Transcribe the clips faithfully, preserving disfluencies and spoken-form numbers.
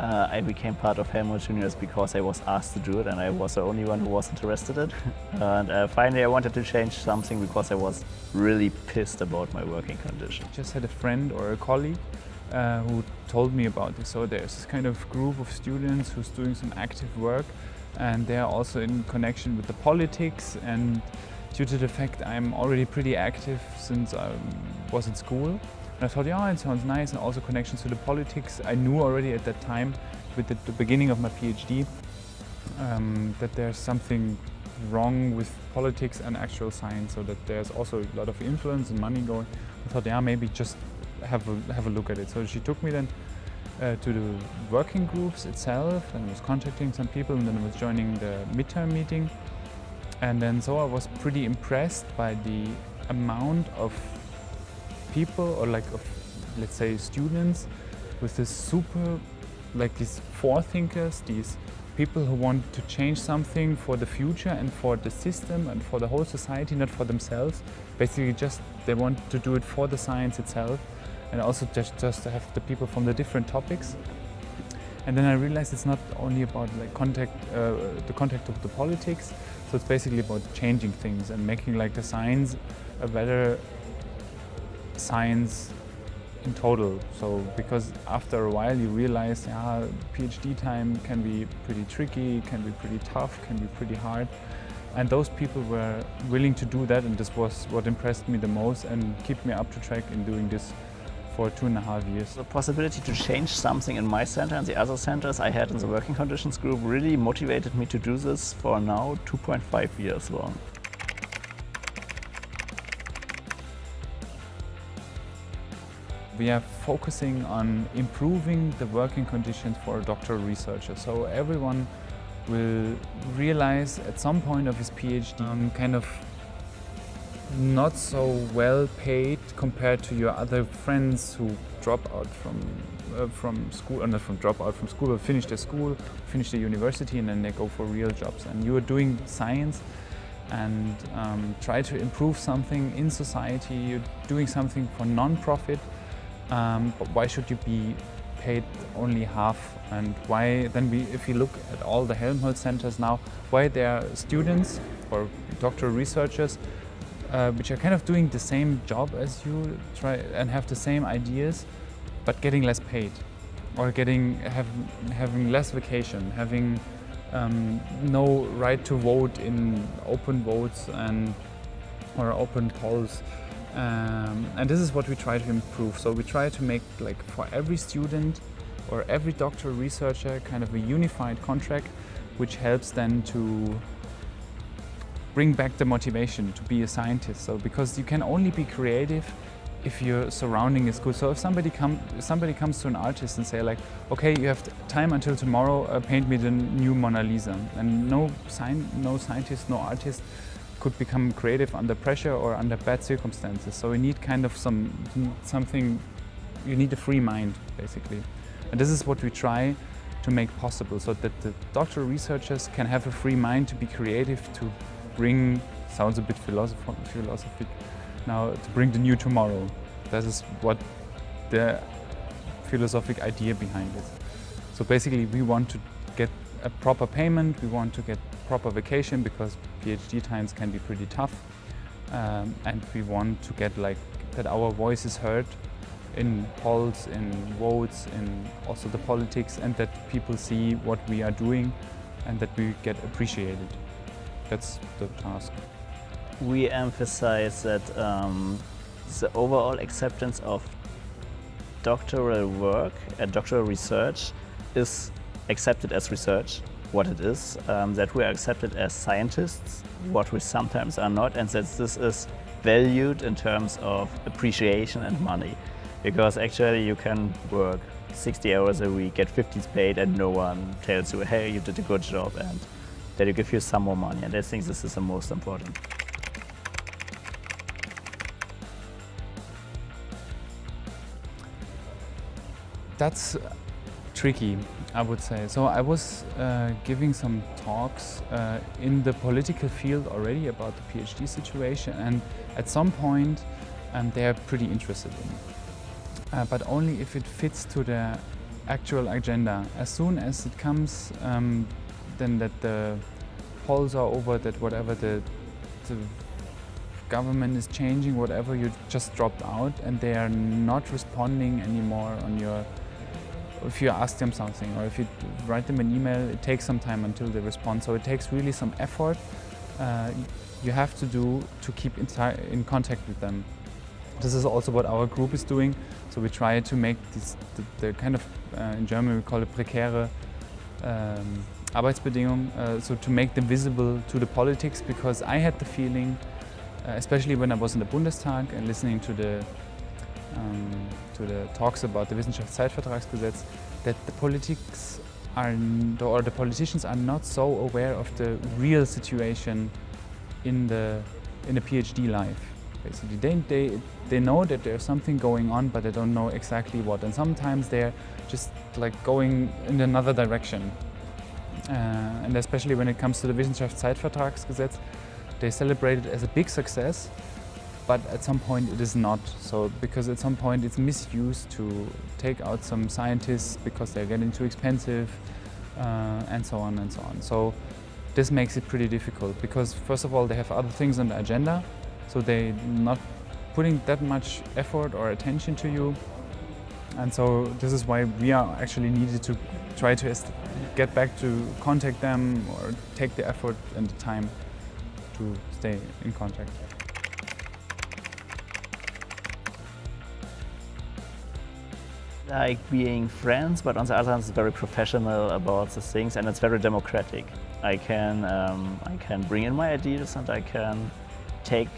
Uh, I became part of Helmholtz Juniors because I was asked to do it and I was the only one who was interested in it. And uh, finally I wanted to change something because I was really pissed about my working condition. I just had a friend or a colleague uh, who told me about this. So there's this kind of group of students who's doing some active work, and they're also in connection with the politics, and due to the fact I'm already pretty active since I was in school. I thought, yeah, it sounds nice, and also connections to the politics. I knew already at that time, with the, the beginning of my PhD, um, that there's something wrong with politics and actual science, so that there's also a lot of influence and money going. I thought, yeah, maybe just have a, have a look at it. So she took me then uh, to the working groups itself, and I was contacting some people, and then I was joining the midterm meeting. And then so I was pretty impressed by the amount of people, or like of, let's say, students with this super, like these forethinkers, these people who want to change something for the future and for the system and for the whole society, not for themselves. Basically just they want to do it for the science itself, and also just, just to have the people from the different topics. And then I realized it's not only about like contact, uh, the contact of the politics, so it's basically about changing things and making like the science a better science in total. So because after a while you realize, yeah, PhD time can be pretty tricky, can be pretty tough, can be pretty hard, and those people were willing to do that, and this was what impressed me the most and kept me up to track in doing this for two and a half years. The possibility to change something in my center and the other centers I had in the working conditions group really motivated me to do this for now two point five years long. We are focusing on improving the working conditions for doctoral researchers. So everyone will realize at some point of his PhD, um, kind of not so well paid compared to your other friends who drop out from uh, from school, or not from drop out from school, but finish their school, finish their university, and then they go for real jobs. And you are doing science and um, try to improve something in society. You're doing something for non-profit. Um, but why should you be paid only half? And why then, we, if you look at all the Helmholtz centers now, why there are students or doctoral researchers uh, which are kind of doing the same job as you, try and have the same ideas, but getting less paid, or getting have, having less vacation, having um, no right to vote in open votes and or open polls. Um, and this is what we try to improve. So we try to make, like, for every student or every doctoral researcher, kind of a unified contract, which helps then to bring back the motivation to be a scientist. So because you can only be creative if your surrounding is good. So if somebody come, if somebody comes to an artist and say, like, okay, you have time until tomorrow, uh, paint me the new Mona Lisa, and no sign, no scientist, no artist could become creative under pressure or under bad circumstances. So you need kind of some something, you need a free mind, basically. And this is what we try to make possible, so that the doctoral researchers can have a free mind to be creative, to bring, sounds a bit philosophic now, to bring the new tomorrow. That is what the philosophic idea behind it. So basically we want to get a proper payment, we want to get proper vacation, because PhD times can be pretty tough, um, and we want to get, like, that our voice is heard in polls, in votes, in also the politics, and that people see what we are doing and that we get appreciated. That's the task. We emphasize that um, the overall acceptance of doctoral work and doctoral research is accepted as research, what it is, um, that we are accepted as scientists, what we sometimes are not, and that this is valued in terms of appreciation and money. Because actually you can work sixty hours a week, get fifty paid, and no one tells you, hey, you did a good job, and that you give you some more money. And I think this is the most important. That's tricky, I would say. So I was uh, giving some talks uh, in the political field already about the PhD situation, and at some point um, they are pretty interested in it. Uh, but only if it fits to their actual agenda. As soon as it comes, um, then that the polls are over, that whatever the, the government is changing, whatever you just dropped out, and they are not responding anymore on your, if you ask them something or if you write them an email, it takes some time until they respond. So it takes really some effort uh, you have to do to keep in, in contact with them. This is also what our group is doing. So we try to make this, the, the kind of, uh, in German we call it prekäre um, Arbeitsbedingungen, uh, so to make them visible to the politics, because I had the feeling, uh, especially when I was in the Bundestag and listening to the Um, to the talks about the Wissenschaftszeitvertragsgesetz, that the politics are, or the politicians are not so aware of the real situation in the in the PhD life. Basically, they they they know that there's something going on, but they don't know exactly what. And sometimes they're just like going in another direction. Uh, and especially when it comes to the Wissenschaftszeitvertragsgesetz, they celebrate it as a big success. But at some point it is not so, because at some point it's misused to take out some scientists because they're getting too expensive uh, and so on and so on. So this makes it pretty difficult, because first of all they have other things on the agenda, so they're not putting that much effort or attention to you. And so this is why we are actually needed to try to get back to contact them or take the effort and the time to stay in contact. Like being friends, but on the other hand, it's very professional about the things, and it's very democratic. I can um, I can bring in my ideas, and I can take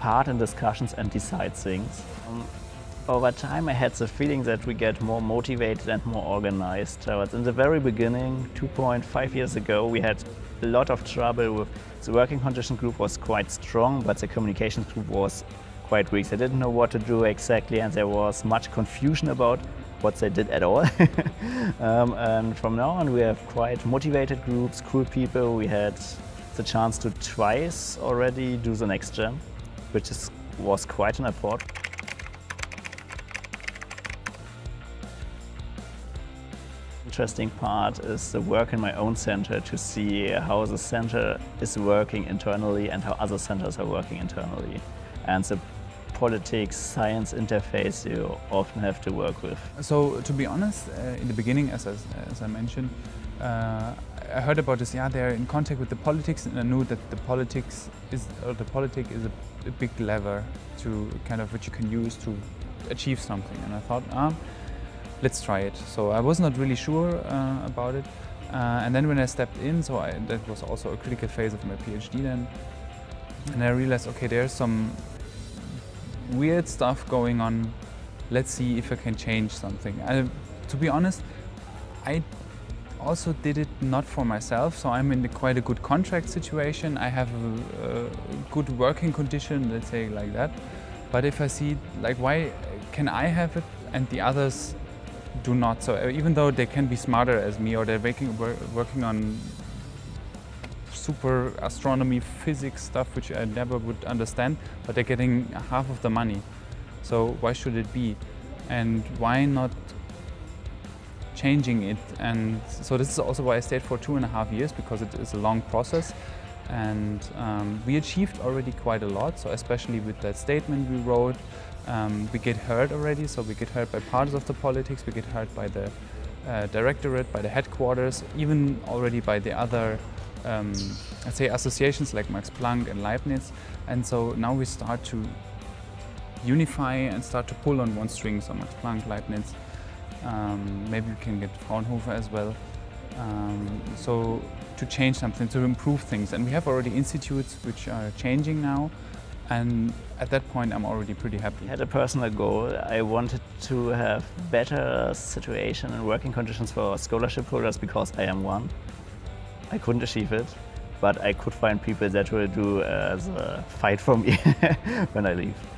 part in discussions and decide things. Um, over time, I had the feeling that we get more motivated and more organized. But in the very beginning, two point five years ago, we had a lot of trouble with the working condition group was quite strong, but the communications group was quite weak. They didn't know what to do exactly, and there was much confusion about what they did at all. um, and from now on we have quite motivated groups, cool people. We had the chance to twice already do the next jam, which is, was quite an effort. Interesting part is the work in my own center, to see how the center is working internally and how other centers are working internally. And the politics, science interface you often have to work with. So, to be honest, uh, in the beginning, as I, as I mentioned, uh, I heard about this, yeah, they're in contact with the politics, and I knew that the politics is, or the politic is a, a big lever to kind of, which you can use to achieve something. And I thought, ah, let's try it. So I was not really sure uh, about it. Uh, and then when I stepped in, so I, that was also a critical phase of my PhD then, and I realized, okay, there's some weird stuff going on. Let's see if I can change something. I, to be honest, I also did it not for myself, so I'm in the, quite a good contract situation. I have a, a good working condition, let's say like that. But if I see, like, why can I have it and the others do not? So even though they can be smarter as me, or they're working, working on super astronomy, physics stuff, which I never would understand, but they're getting half of the money. So why should it be? And why not changing it? And so this is also why I stayed for two and a half years, because it is a long process. And um, we achieved already quite a lot. So especially with that statement we wrote, um, we get heard already. So we get heard by parts of the politics, we get heard by the uh, directorate, by the headquarters, even already by the other Um, I'd say associations like Max Planck and Leibniz. And so now we start to unify and start to pull on one string, so Max Planck, Leibniz, um, maybe we can get Fraunhofer as well, um, so to change something, to improve things. And we have already institutes which are changing now, and at that point I'm already pretty happy. I had a personal goal. I wanted to have better situation and working conditions for scholarship holders, because I am one. I couldn't achieve it, but I could find people that will do uh, the fight for me when I leave.